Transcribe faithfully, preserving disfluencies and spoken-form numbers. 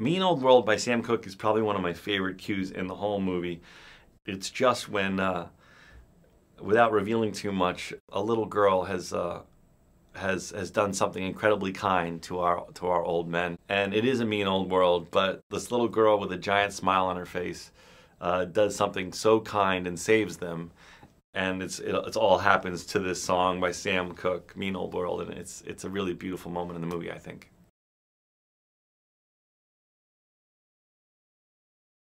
Mean Old World by Sam Cooke is probably one of my favorite cues in the whole movie. It's just when, uh, without revealing too much, a little girl has uh, has has done something incredibly kind to our to our old men, and it is a mean old world. But this little girl with a giant smile on her face uh, does something so kind and saves them, and it's it it's all happens to this song by Sam Cooke, Mean Old World, and it's it's a really beautiful moment in the movie, I think.